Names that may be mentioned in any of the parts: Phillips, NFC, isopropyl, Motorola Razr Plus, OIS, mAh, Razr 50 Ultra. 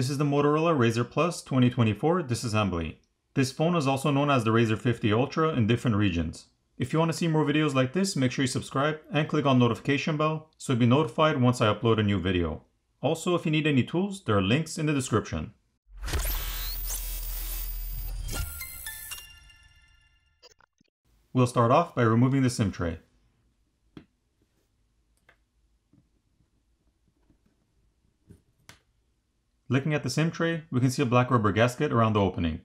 This is the Motorola Razr Plus 2024 disassembly. This phone is also known as the Razr 50 Ultra in different regions. If you want to see more videos like this, make sure you subscribe and click on notification bell so you'll be notified once I upload a new video. Also, if you need any tools, there are links in the description. We'll start off by removing the SIM tray. Looking at the SIM tray, we can see a black rubber gasket around the opening.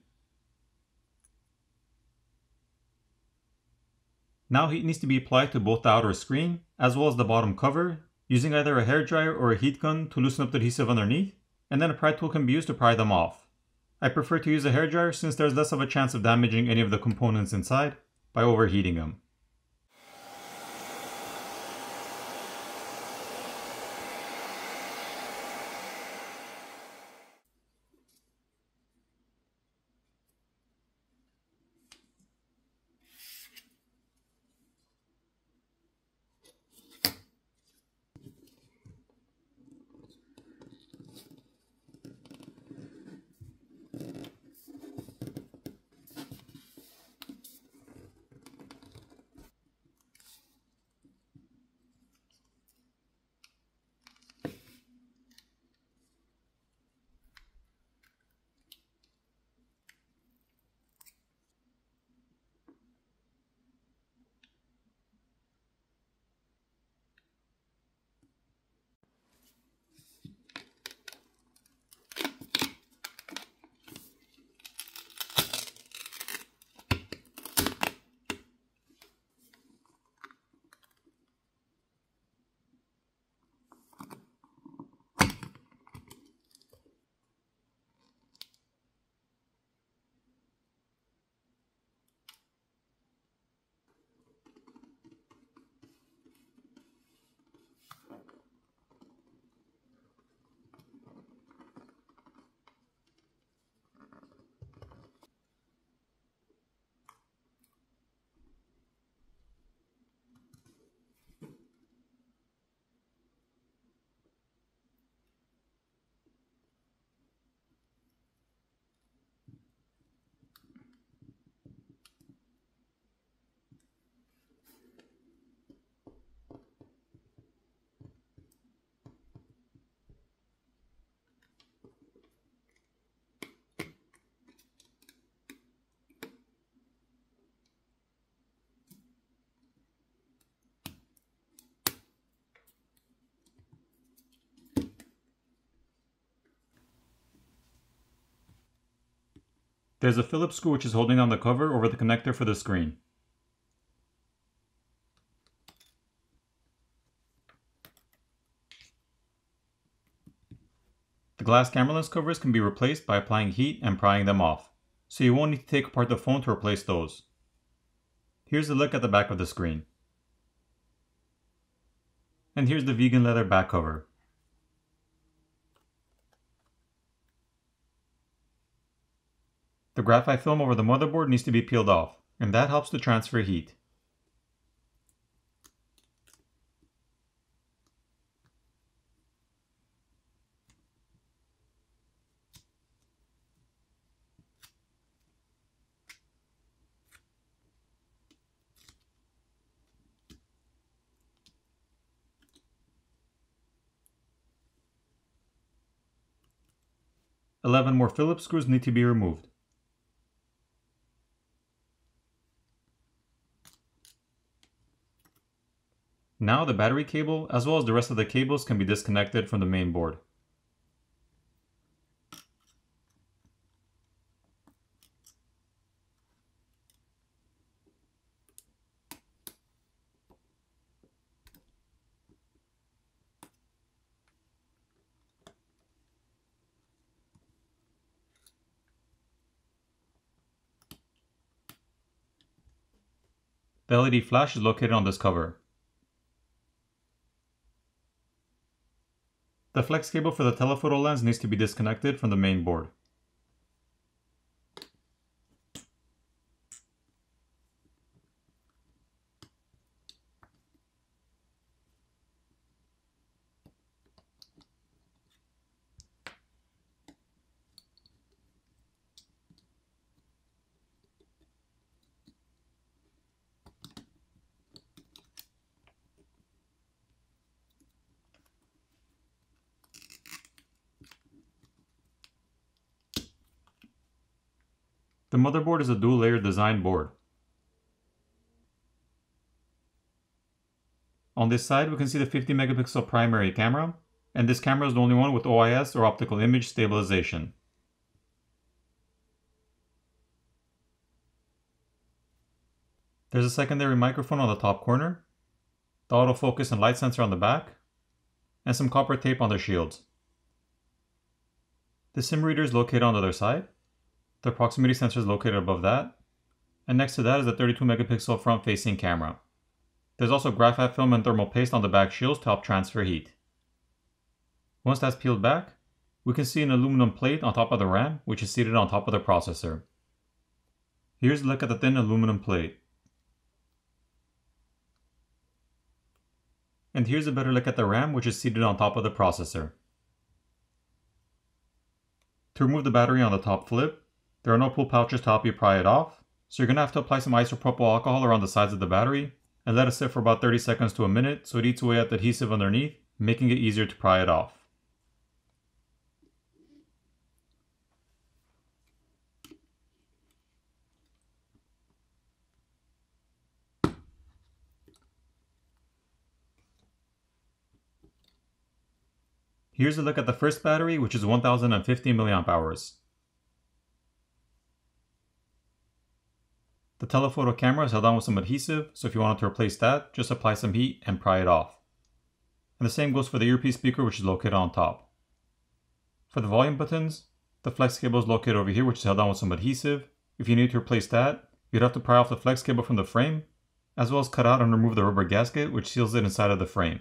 Now heat needs to be applied to both the outer screen as well as the bottom cover using either a hairdryer or a heat gun to loosen up the adhesive underneath, and then a pry tool can be used to pry them off. I prefer to use a hairdryer since there's less of a chance of damaging any of the components inside by overheating them. There's a Phillips screw which is holding on the cover over the connector for the screen. The glass camera lens covers can be replaced by applying heat and prying them off, so you won't need to take apart the phone to replace those. Here's a look at the back of the screen. And here's the vegan leather back cover. The graphite film over the motherboard needs to be peeled off, and that helps to transfer heat. Eleven more Phillips screws need to be removed. Now the battery cable as well as the rest of the cables can be disconnected from the main board. The LED flash is located on this cover. The flex cable for the telephoto lens needs to be disconnected from the main board. The motherboard is a dual-layer design board. On this side, we can see the 50 megapixel primary camera, and this camera is the only one with OIS or optical image stabilization. There's a secondary microphone on the top corner, the autofocus and light sensor on the back, and some copper tape on the shields. The SIM reader is located on the other side, the proximity sensor is located above that, and next to that is the 32 megapixel front-facing camera. There's also graphite film and thermal paste on the back shields to help transfer heat. Once that's peeled back, we can see an aluminum plate on top of the RAM, which is seated on top of the processor. Here's a look at the thin aluminum plate. And here's a better look at the RAM, which is seated on top of the processor. To remove the battery on the top flip, there are no pull pouches to help you pry it off, so you're going to have to apply some isopropyl alcohol around the sides of the battery and let it sit for about 30 seconds to a minute so it eats away at the adhesive underneath, making it easier to pry it off. Here's a look at the first battery, which is 1050 mAh. The telephoto camera is held on with some adhesive, so if you wanted to replace that, just apply some heat and pry it off. And the same goes for the earpiece speaker, which is located on top. For the volume buttons, the flex cable is located over here, which is held on with some adhesive. If you need to replace that, you'd have to pry off the flex cable from the frame, as well as cut out and remove the rubber gasket, which seals it inside of the frame.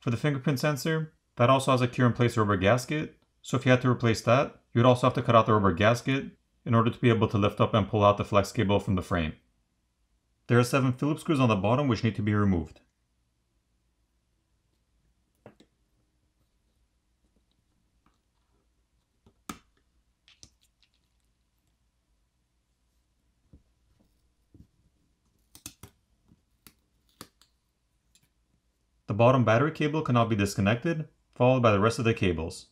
For the fingerprint sensor, that also has a cure-in-place rubber gasket, so if you had to replace that, you would also have to cut out the rubber gasket in order to be able to lift up and pull out the flex cable from the frame. There are 7 Phillips screws on the bottom which need to be removed. The bottom battery cable cannot be disconnected, followed by the rest of the cables.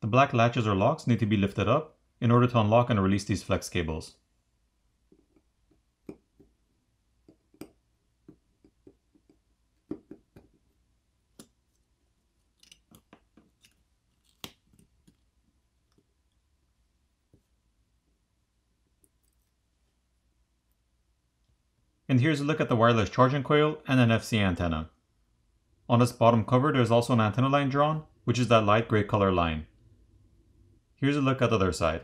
The black latches or locks need to be lifted up in order to unlock and release these flex cables. And here's a look at the wireless charging coil and NFC antenna. On this bottom cover, there's also an antenna line drawn, which is that light gray color line. Here's a look at the other side.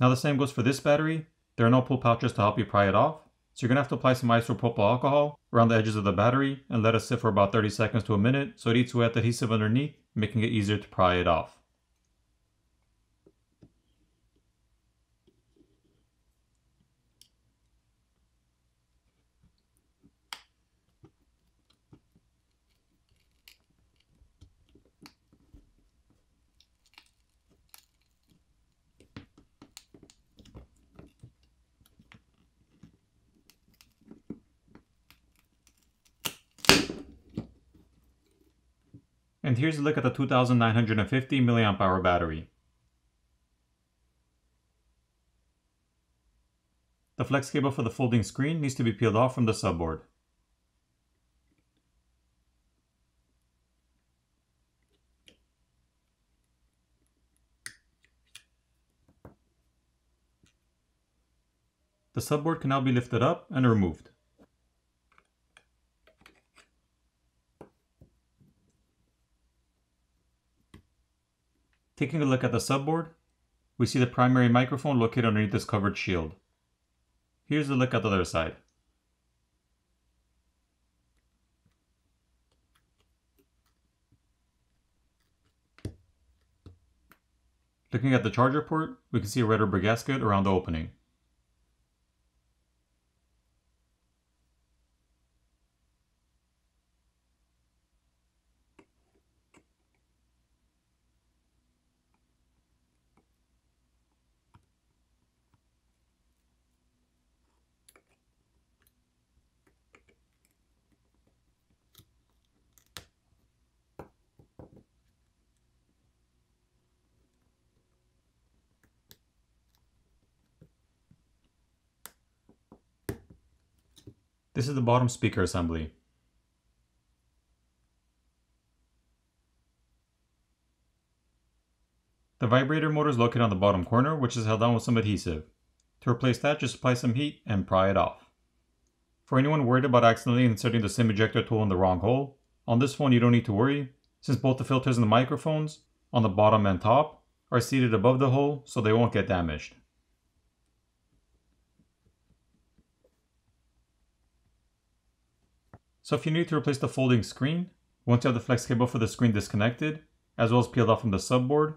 Now the same goes for this battery. There are no pull pouches to help you pry it off, so you're going to have to apply some isopropyl alcohol around the edges of the battery and let it sit for about 30 seconds to a minute so it eats away at the adhesive underneath, making it easier to pry it off. And here's a look at the 2950 mAh battery. The flex cable for the folding screen needs to be peeled off from the subboard. The subboard can now be lifted up and removed. Taking a look at the subboard, we see the primary microphone located underneath this covered shield. Here's a look at the other side. Looking at the charger port, we can see a red rubber gasket around the opening. This is the bottom speaker assembly. The vibrator motor is located on the bottom corner, which is held down with some adhesive. To replace that, just apply some heat and pry it off. For anyone worried about accidentally inserting the SIM ejector tool in the wrong hole, on this phone you don't need to worry, since both the filters and the microphones, on the bottom and top, are seated above the hole so they won't get damaged. So if you need to replace the folding screen, once you have the flex cable for the screen disconnected, as well as peeled off from the subboard,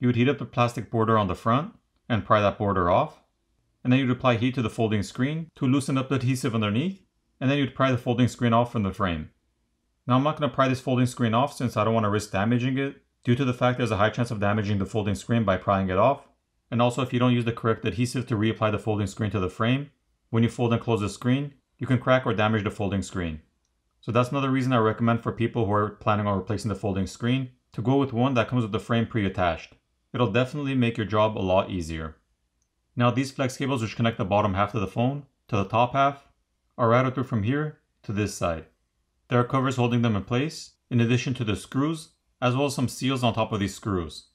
you would heat up the plastic border on the front and pry that border off, and then you'd apply heat to the folding screen to loosen up the adhesive underneath, and then you'd pry the folding screen off from the frame. Now I'm not going to pry this folding screen off since I don't want to risk damaging it, due to the fact there's a high chance of damaging the folding screen by prying it off, and also if you don't use the correct adhesive to reapply the folding screen to the frame, when you fold and close the screen, you can crack or damage the folding screen. So that's another reason I recommend for people who are planning on replacing the folding screen to go with one that comes with the frame pre-attached. It'll definitely make your job a lot easier. Now these flex cables, which connect the bottom half of the phone to the top half, are routed through from here to this side. There are covers holding them in place, in addition to the screws, as well as some seals on top of these screws.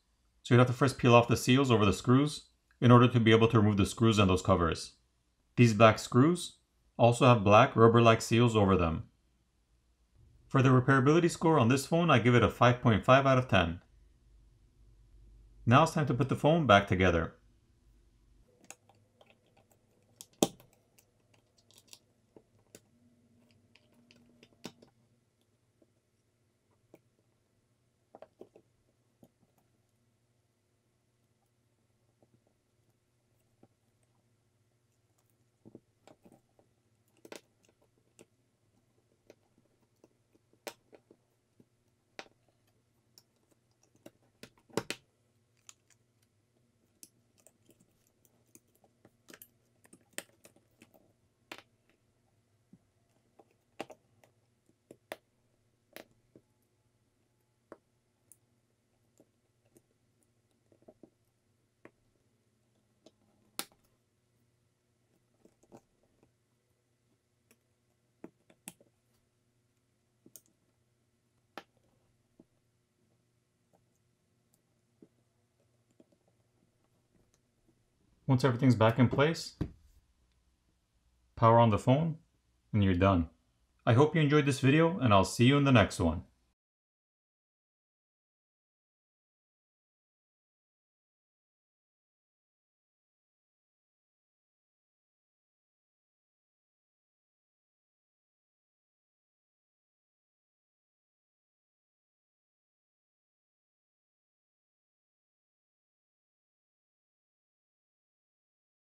So you'd have to first peel off the seals over the screws in order to be able to remove the screws and those covers. These black screws also have black rubber-like seals over them. For the repairability score on this phone, I give it a 5.5 out of 10. Now it's time to put the phone back together. Once everything's back in place, power on the phone, and you're done. I hope you enjoyed this video, and I'll see you in the next one.